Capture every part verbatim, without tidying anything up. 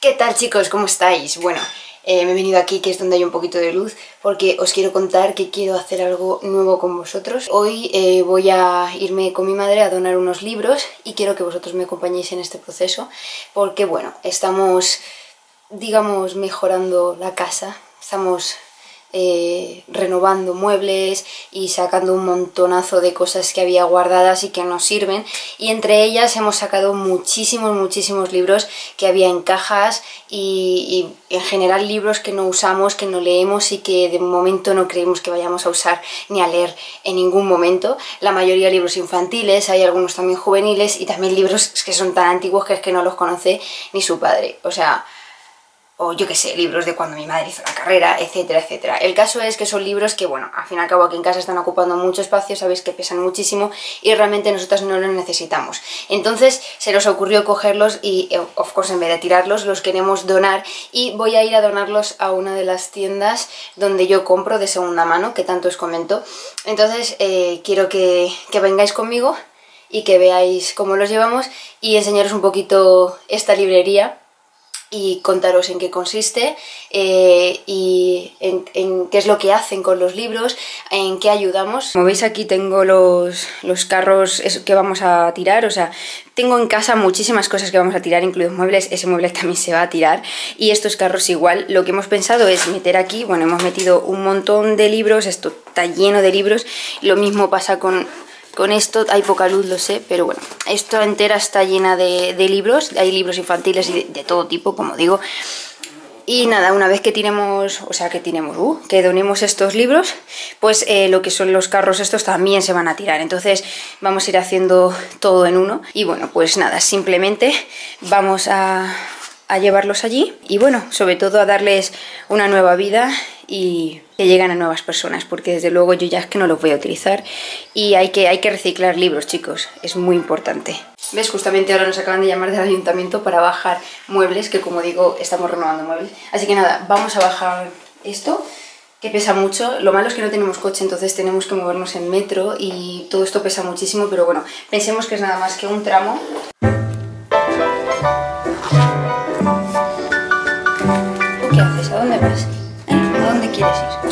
¿Qué tal, chicos? ¿Cómo estáis? Bueno, eh, me he venido aquí, que es donde hay un poquito de luz, porque os quiero contar que quiero hacer algo nuevo con vosotros. Hoy eh, voy a irme con mi madre a donar unos libros y quiero que vosotros me acompañéis en este proceso, porque bueno, estamos, digamos, mejorando la casa, estamos eh, renovando muebles y sacando un montonazo de cosas que había guardadas y que nos sirven, y entre ellas hemos sacado muchísimos muchísimos libros que había en cajas y, y en general libros que no usamos, que no leemos y que de momento no creemos que vayamos a usar ni a leer en ningún momento. La mayoría libros infantiles, hay algunos también juveniles y también libros que son tan antiguos que es que no los conoce ni su padre, o sea, o yo qué sé, libros de cuando mi madre hizo la carrera, etcétera, etcétera. El caso es que son libros que, bueno, al fin y al cabo aquí en casa están ocupando mucho espacio, sabéis que pesan muchísimo y realmente nosotras no los necesitamos. Entonces se nos ocurrió cogerlos y, of course, en vez de tirarlos, los queremos donar, y voy a ir a donarlos a una de las tiendas donde yo compro de segunda mano, que tanto os comento. Entonces eh, quiero que, que vengáis conmigo y que veáis cómo los llevamos y enseñaros un poquito esta librería y contaros en qué consiste eh, y en, en qué es lo que hacen con los libros, en qué ayudamos. Como veis, aquí tengo los, los carros que vamos a tirar, o sea, tengo en casa muchísimas cosas que vamos a tirar, incluidos muebles. Ese mueble también se va a tirar y estos carros igual. Lo que hemos pensado es meter aquí, bueno, hemos metido un montón de libros, esto está lleno de libros. Lo mismo pasa con... Con esto hay poca luz, lo sé, pero bueno, esto entera está llena de, de libros, hay libros infantiles y de, de todo tipo, como digo. Y nada, una vez que tiremos, o sea, que tiremos, uh, que donemos estos libros, pues eh, lo que son los carros estos también se van a tirar. Entonces vamos a ir haciendo todo en uno. Y bueno, pues nada, simplemente vamos a, a llevarlos allí y bueno, sobre todo a darles una nueva vida y que llegan a nuevas personas, porque desde luego yo ya es que no los voy a utilizar y hay que, hay que reciclar libros, chicos, es muy importante. ¿Ves? Justamente ahora nos acaban de llamar del ayuntamiento para bajar muebles, que como digo, estamos renovando muebles, así que nada, vamos a bajar esto, que pesa mucho. Lo malo es que no tenemos coche, entonces tenemos que movernos en metro y todo esto pesa muchísimo, pero bueno, pensemos que es nada más que un tramo. ¿Tú qué haces? ¿A dónde vas? ¿A dónde quieres ir?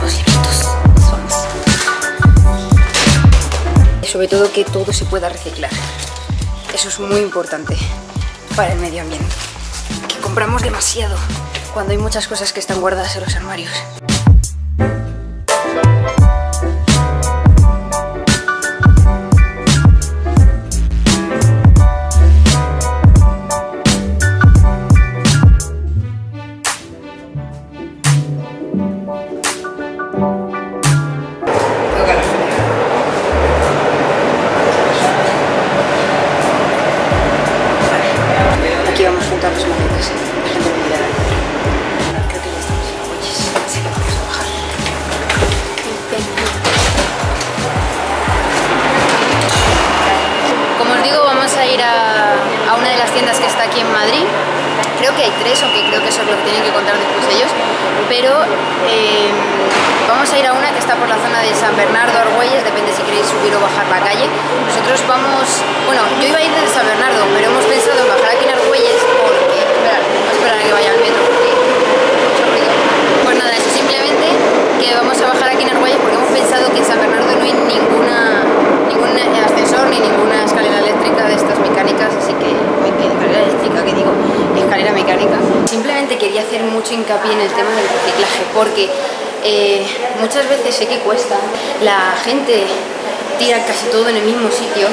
Los libritos, nos vamos. Sobre todo que todo se pueda reciclar. Eso es muy importante para el medio ambiente. Que compramos demasiado cuando hay muchas cosas que están guardadas en los armarios. Porque eh, muchas veces sé que cuesta, la gente tira casi todo en el mismo sitio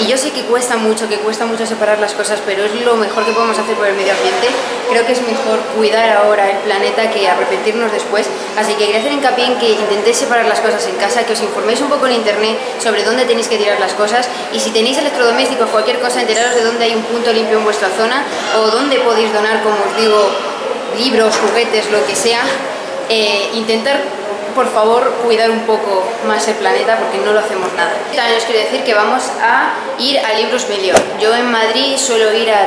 y yo sé que cuesta mucho, que cuesta mucho separar las cosas, pero es lo mejor que podemos hacer por el medio ambiente. Creo que es mejor cuidar ahora el planeta que arrepentirnos después, así que quería hacer hincapié en que intentéis separar las cosas en casa, que os informéis un poco en internet sobre dónde tenéis que tirar las cosas y si tenéis electrodomésticos, cualquier cosa, enteraros de dónde hay un punto limpio en vuestra zona o dónde podéis donar, como os digo, libros, juguetes, lo que sea. Eh, intentar, por favor, cuidar un poco más el planeta porque no lo hacemos nada. También os quiero decir que vamos a ir a Libros Melior. Yo en Madrid suelo ir a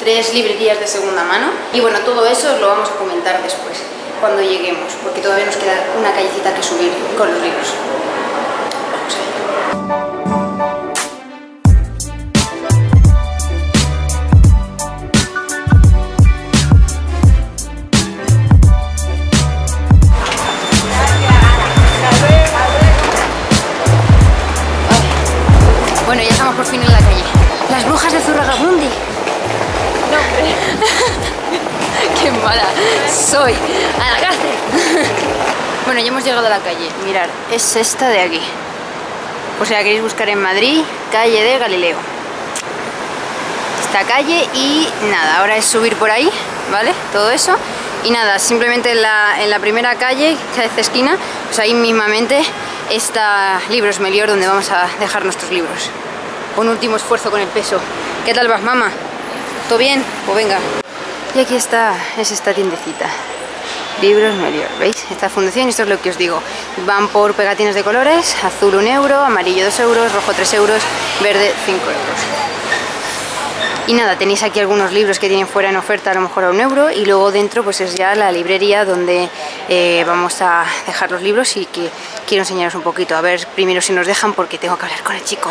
tres librerías de segunda mano y bueno, todo eso os lo vamos a comentar después, cuando lleguemos, porque todavía nos queda una callecita que subir con los libros. Vamos a ir. por fin en la calle. Las brujas de Zurragamundi. No, hombre. Qué mala soy. A la cárcel. Bueno, ya hemos llegado a la calle. Mirad, es esta de aquí. O sea, queréis buscar en Madrid, calle de Galileo. Esta calle y nada, ahora es subir por ahí, ¿vale? Todo eso. Y nada, simplemente en la, en la primera calle, que es esta esquina, pues ahí mismamente está Libros Melior, donde vamos a dejar nuestros libros. Un último esfuerzo con el peso. ¿Qué tal vas, mamá? ¿Todo bien? Pues venga. Y aquí está, es esta tiendecita. Libros Melior, ¿veis? Esta fundación, esto es lo que os digo. Van por pegatinas de colores, azul un euro, amarillo dos euros, rojo tres euros, verde cinco euros. Y nada, tenéis aquí algunos libros que tienen fuera en oferta a lo mejor a un euro, y luego dentro pues es ya la librería donde eh, vamos a dejar los libros, y que quiero enseñaros un poquito. A ver primero si nos dejan, porque tengo que hablar con el chico.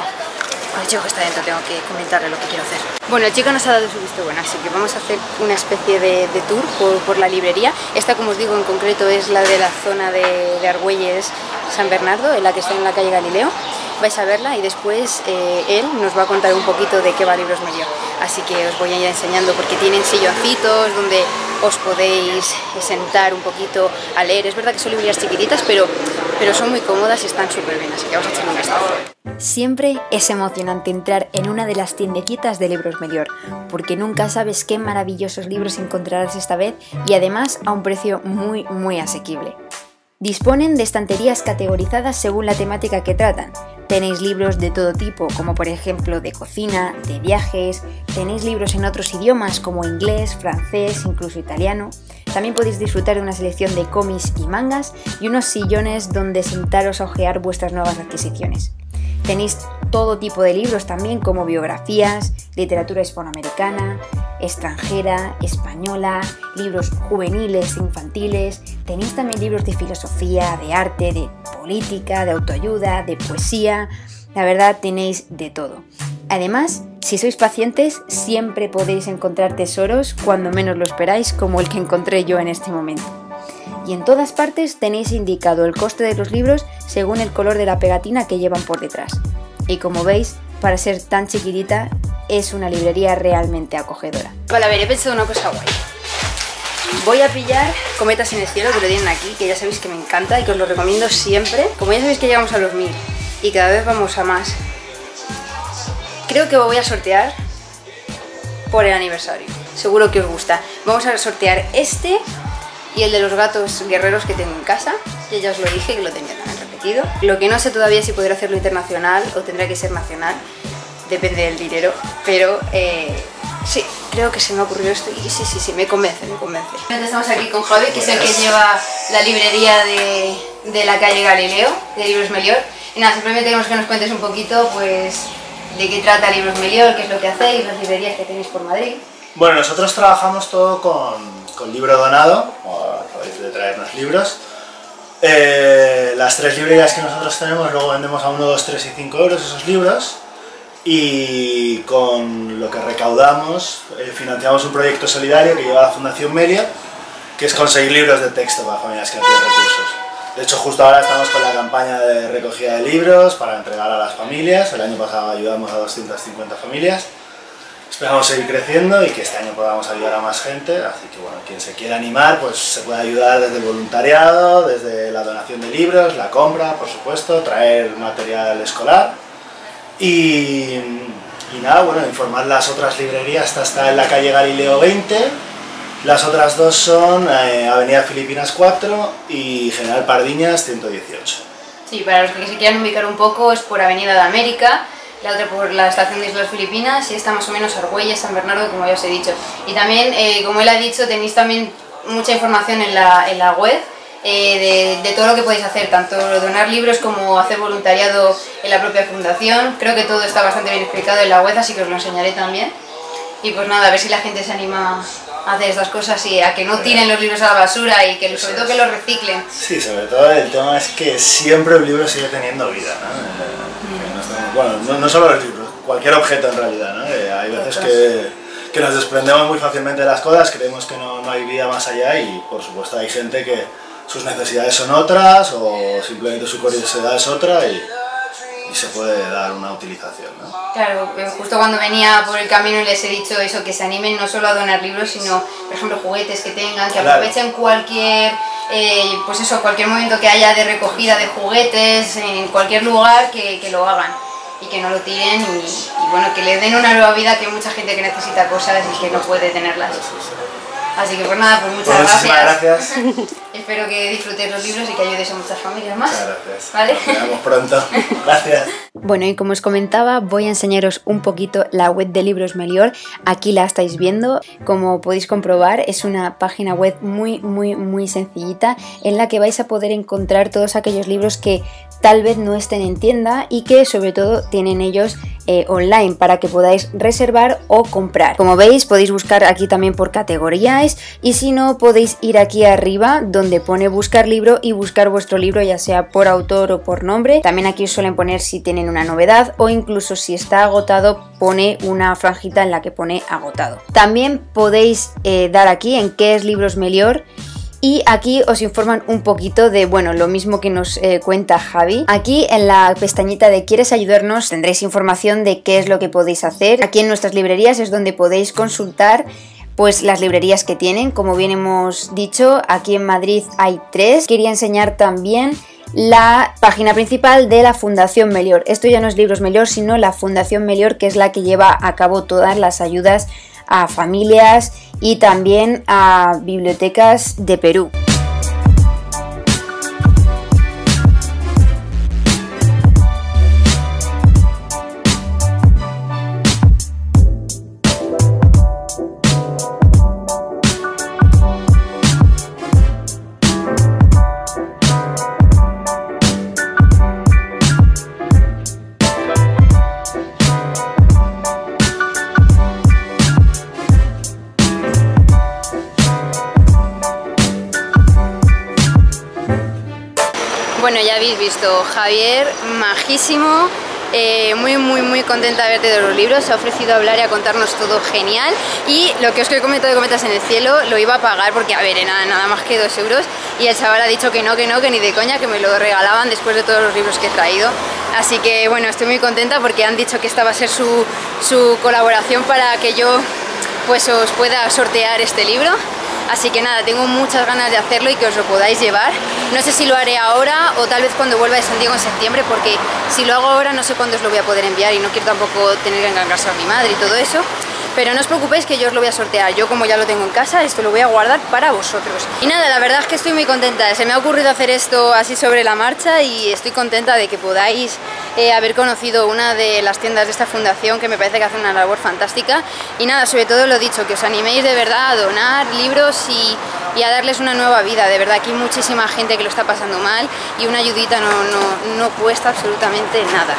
Con el chico que está dentro, tengo que comentarle lo que quiero hacer. Bueno, el chico nos ha dado su visto bueno, así que vamos a hacer una especie de, de tour por, por la librería. Esta, como os digo, en concreto es la de la zona de, de Argüelles, San Bernardo, en la que está en la calle Galileo. Vais a verla y después eh, él nos va a contar un poquito de qué va Libros Melior. Así que os voy a ir enseñando, porque tienen silloncitos donde os podéis sentar un poquito a leer. Es verdad que son librerías chiquititas, pero, pero son muy cómodas y están súper bien, así que vamos a echar un vistazo. Siempre es emocionante entrar en una de las tiendecitas de Libros Melior, porque nunca sabes qué maravillosos libros encontrarás esta vez, y además a un precio muy muy asequible. Disponen de estanterías categorizadas según la temática que tratan. Tenéis libros de todo tipo, como por ejemplo de cocina, de viajes, tenéis libros en otros idiomas como inglés, francés, incluso italiano. También podéis disfrutar de una selección de cómics y mangas y unos sillones donde sentaros a hojear vuestras nuevas adquisiciones. Tenéis todo tipo de libros también, como biografías, literatura hispanoamericana, extranjera, española, libros juveniles e infantiles. Tenéis también libros de filosofía, de arte, de política, de autoayuda, de poesía. La verdad, tenéis de todo. Además, si sois pacientes, siempre podéis encontrar tesoros cuando menos lo esperáis, como el que encontré yo en este momento. Y en todas partes tenéis indicado el coste de los libros según el color de la pegatina que llevan por detrás. Y como veis, para ser tan chiquitita, es una librería realmente acogedora. Vale, a ver, he pensado una cosa guay. Voy a pillar Cometas en el Cielo, que lo tienen aquí, que ya sabéis que me encanta y que os lo recomiendo siempre. Como ya sabéis que llegamos a los mil y cada vez vamos a más, creo que voy a sortear por el aniversario. Seguro que os gusta. Vamos a sortear este y el de los gatos guerreros que tengo en casa. Yo ya os lo dije, que lo tenía también repetido. Lo que no sé todavía es si podré hacerlo internacional o tendrá que ser nacional, depende del dinero, pero eh, sí, creo que se me ha ocurrido esto y sí, sí, sí, me convence, me convence. Estamos aquí con Javi, que es el que lleva la librería de, de la calle Galileo, de Libros Melior. Y nada, simplemente queremos que nos cuentes un poquito, pues, de qué trata Libros Melior, qué es lo que hacéis, las librerías que tenéis por Madrid. Bueno, nosotros trabajamos todo con... con libro donado, o a través de traernos libros. Eh, las tres librerías que nosotros tenemos, luego vendemos a uno, dos, tres y cinco euros esos libros, y con lo que recaudamos eh, financiamos un proyecto solidario que lleva la Fundación Melior, que es conseguir libros de texto para familias que no tienen recursos. De hecho, justo ahora estamos con la campaña de recogida de libros para entregar a las familias. El año pasado ayudamos a doscientas cincuenta familias. Esperamos seguir creciendo y que este año podamos ayudar a más gente, así que bueno, quien se quiera animar, pues se puede ayudar desde el voluntariado, desde la donación de libros, la compra, por supuesto, traer material escolar y, y nada, bueno, informar las otras librerías. Esta está en la calle Galileo veinte, las otras dos son eh, Avenida Filipinas cuatro y General Pardiñas ciento dieciocho. Sí, para los que se quieran ubicar un poco, es por Avenida de América, la otra por la estación de Islas Filipinas, y está más o menos Argüelles, San Bernardo, como ya os he dicho. Y también, eh, como él ha dicho, tenéis también mucha información en la, en la web eh, de, de todo lo que podéis hacer, tanto donar libros como hacer voluntariado en la propia fundación. Creo que todo está bastante bien explicado en la web, así que os lo enseñaré también. Y pues nada, a ver si la gente se anima a hacer estas cosas y a que no tiren los libros a la basura, y que sobre todo que los reciclen. Sí, sobre todo el tema es que siempre el libro sigue teniendo vida, ¿no? Bueno, no, no solo los libros, cualquier objeto en realidad, ¿no? Eh, hay veces que, que nos desprendemos muy fácilmente de las cosas, creemos que no, no hay vida más allá, y por supuesto hay gente que sus necesidades son otras, o simplemente su curiosidad es otra, y y se puede dar una utilización, ¿no? Claro, justo cuando venía por el camino les he dicho eso, que se animen no solo a donar libros, sino, por ejemplo, juguetes que tengan, que aprovechen cualquier, eh, pues eso, cualquier momento que haya de recogida de juguetes, en cualquier lugar, que, que lo hagan y que no lo tiren y, y bueno, que les den una nueva vida, que hay mucha gente que necesita cosas y que no puede tenerlas. Así que pues nada, pues muchas pues gracias. gracias. Espero que disfrutéis los libros y que ayudéis a muchas familias más. Muchas gracias. ¿Vale? Nos vemos pronto. Gracias. Bueno, y como os comentaba, voy a enseñaros un poquito la web de Libros Melior. Aquí la estáis viendo. Como podéis comprobar, es una página web muy, muy, muy sencillita en la que vais a poder encontrar todos aquellos libros que tal vez no estén en tienda y que sobre todo tienen ellos eh, online para que podáis reservar o comprar. Como veis, podéis buscar aquí también por categoría. Y si no, podéis ir aquí arriba donde pone buscar libro y buscar vuestro libro, ya sea por autor o por nombre. También aquí os suelen poner si tienen una novedad o incluso si está agotado pone una franjita en la que pone agotado. También podéis eh, dar aquí en qué es Libros Melior. Y aquí os informan un poquito de, bueno, lo mismo que nos eh, cuenta Javi. Aquí en la pestañita de ¿Quieres ayudarnos? Tendréis información de qué es lo que podéis hacer. Aquí en nuestras librerías es donde podéis consultar pues las librerías que tienen, como bien hemos dicho, aquí en Madrid hay tres. Quería enseñar también la página principal de la Fundación Melior. Esto ya no es Libros Melior, sino la Fundación Melior, que es la que lleva a cabo todas las ayudas a familias y también a bibliotecas de Perú. Javier, majísimo, eh, muy muy muy contenta de haberte dado los libros, se ha ofrecido a hablar y a contarnos todo genial, y lo que os he comentado de Cometas en el Cielo lo iba a pagar porque a ver, nada, nada más que dos euros y el chaval ha dicho que no, que no, que ni de coña, que me lo regalaban después de todos los libros que he traído. Así que bueno, estoy muy contenta porque han dicho que esta va a ser su, su colaboración para que yo pues os pueda sortear este libro. Así que nada, tengo muchas ganas de hacerlo y que os lo podáis llevar. No sé si lo haré ahora o tal vez cuando vuelva de San Diego en septiembre, porque si lo hago ahora no sé cuándo os lo voy a poder enviar y no quiero tampoco tener que encargarse a mi madre y todo eso. Pero no os preocupéis que yo os lo voy a sortear. Yo, como ya lo tengo en casa, esto lo voy a guardar para vosotros. Y nada, la verdad es que estoy muy contenta. Se me ha ocurrido hacer esto así sobre la marcha y estoy contenta de que podáis eh, haber conocido una de las tiendas de esta fundación, que me parece que hace una labor fantástica. Y nada, sobre todo lo dicho, que os animéis de verdad a donar libros y, y a darles una nueva vida. De verdad, aquí hay muchísima gente que lo está pasando mal y una ayudita no, no, no cuesta absolutamente nada.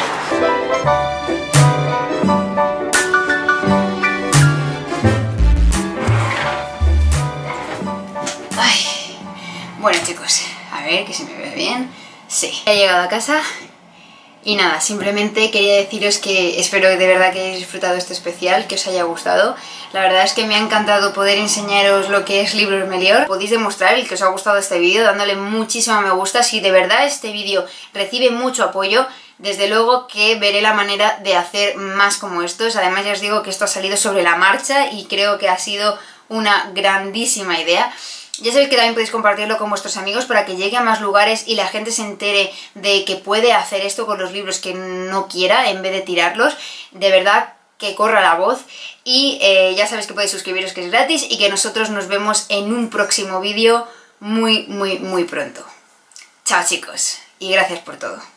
Bueno chicos, a ver que se me ve bien, sí, he llegado a casa y nada, simplemente quería deciros que espero de verdad que hayáis disfrutado este especial, que os haya gustado. La verdad es que me ha encantado poder enseñaros lo que es Libros Melior. Podéis demostrar el que os ha gustado este vídeo dándole muchísimo me gusta. Si de verdad este vídeo recibe mucho apoyo, desde luego que veré la manera de hacer más como estos. Además ya os digo que esto ha salido sobre la marcha y creo que ha sido una grandísima idea. Ya sabéis que también podéis compartirlo con vuestros amigos para que llegue a más lugares y la gente se entere de que puede hacer esto con los libros que no quiera en vez de tirarlos. De verdad que corra la voz. Y eh, ya sabéis que podéis suscribiros, que es gratis, y que nosotros nos vemos en un próximo vídeo muy, muy, muy pronto. Chao chicos y gracias por todo.